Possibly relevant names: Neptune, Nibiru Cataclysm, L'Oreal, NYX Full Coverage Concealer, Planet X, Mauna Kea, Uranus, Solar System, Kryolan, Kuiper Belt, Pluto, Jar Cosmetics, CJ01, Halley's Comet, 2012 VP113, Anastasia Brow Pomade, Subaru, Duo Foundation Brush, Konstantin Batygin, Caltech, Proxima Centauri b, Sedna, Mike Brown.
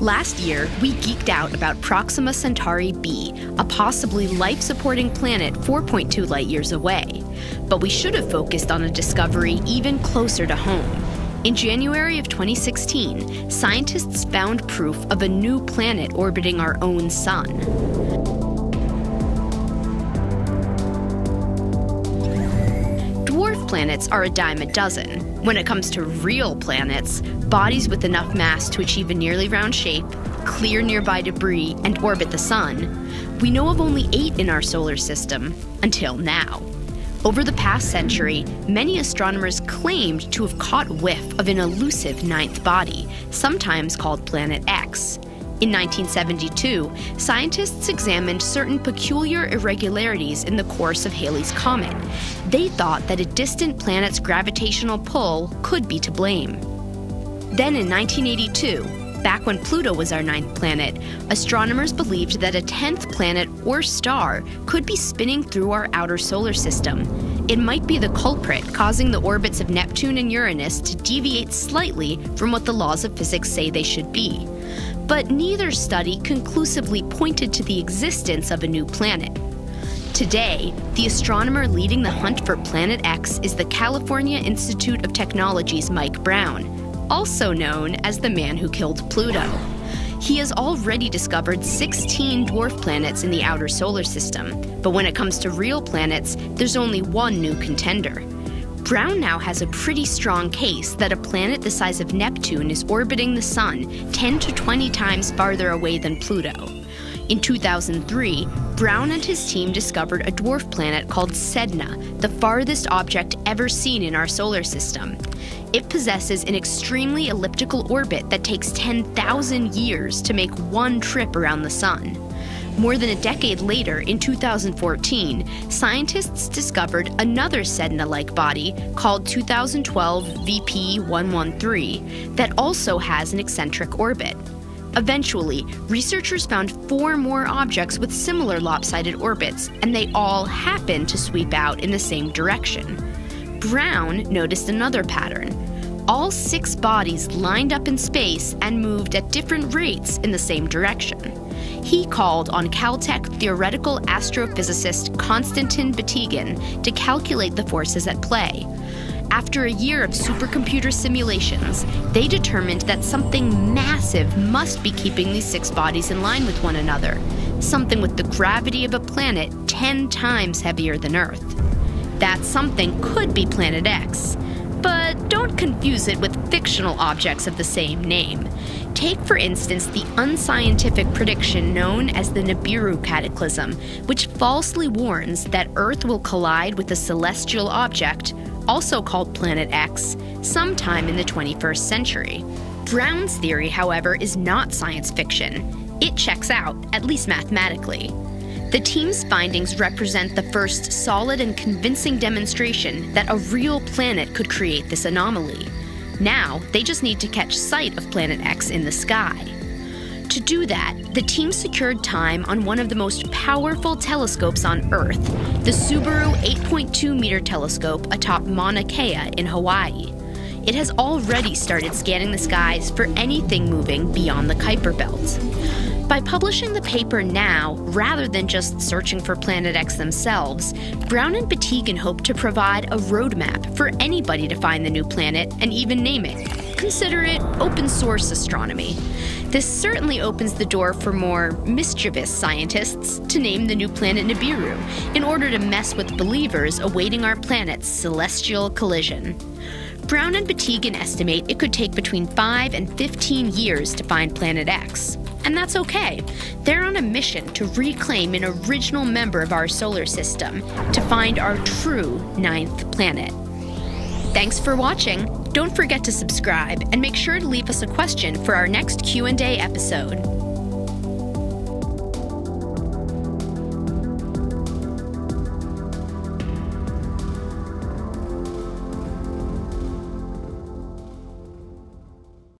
Last year, we geeked out about Proxima Centauri b, a possibly life-supporting planet 4.2 light-years away. But we should have focused on a discovery even closer to home. In January of 2016, scientists found proof of a new planet orbiting our own sun. Dwarf planets are a dime a dozen. When it comes to real planets, bodies with enough mass to achieve a nearly round shape, clear nearby debris, and orbit the sun, we know of only 8 in our solar system, until now. Over the past century, many astronomers claimed to have caught whiff of an elusive 9th body, sometimes called Planet X. In 1972, scientists examined certain peculiar irregularities in the course of Halley's Comet. They thought that a distant planet's gravitational pull could be to blame. Then in 1982, back when Pluto was our 9th planet, astronomers believed that a 10th planet or star could be spinning through our outer solar system. It might be the culprit causing the orbits of Neptune and Uranus to deviate slightly from what the laws of physics say they should be. But neither study conclusively pointed to the existence of a new planet. Today, the astronomer leading the hunt for Planet X is the California Institute of Technology's Mike Brown, also known as the man who killed Pluto. He has already discovered 16 dwarf planets in the outer solar system, but when it comes to real planets, there's only one new contender. Brown now has a pretty strong case that a planet the size of Neptune is orbiting the sun 10 to 20 times farther away than Pluto. In 2003, Brown and his team discovered a dwarf planet called Sedna, the farthest object ever seen in our solar system. It possesses an extremely elliptical orbit that takes 10,000 years to make one trip around the sun. More than a decade later, in 2014, scientists discovered another Sedna-like body called 2012 VP113 that also has an eccentric orbit. Eventually, researchers found 4 more objects with similar lopsided orbits, and they all happened to sweep out in the same direction. Brown noticed another pattern. All 6 bodies lined up in space and moved at different rates in the same direction. He called on Caltech theoretical astrophysicist Konstantin Batygin to calculate the forces at play. After a year of supercomputer simulations, they determined that something massive must be keeping these 6 bodies in line with one another, something with the gravity of a planet 10 times heavier than Earth. That something could be Planet X, but don't confuse it with fictional objects of the same name. Take, for instance, the unscientific prediction known as the Nibiru Cataclysm, which falsely warns that Earth will collide with a celestial object, also called Planet X, sometime in the 21st century. Brown's theory, however, is not science fiction. It checks out, at least mathematically. The team's findings represent the first solid and convincing demonstration that a real planet could create this anomaly. Now, they just need to catch sight of Planet X in the sky. To do that, the team secured time on one of the most powerful telescopes on Earth, the Subaru 8.2-meter telescope atop Mauna Kea in Hawaii. It has already started scanning the skies for anything moving beyond the Kuiper Belt. By publishing the paper now, rather than just searching for Planet X themselves, Brown and Batygin hope to provide a roadmap for anybody to find the new planet and even name it. Consider it open-source astronomy. This certainly opens the door for more mischievous scientists to name the new planet Nibiru in order to mess with believers awaiting our planet's celestial collision. Brown and Batygin estimate it could take between 5 and 15 years to find Planet X. And that's okay. They're on a mission to reclaim an original member of our solar system, to find our true 9th planet. Thanks for watching. Don't forget to subscribe and make sure to leave us a question for our next Q&A episode.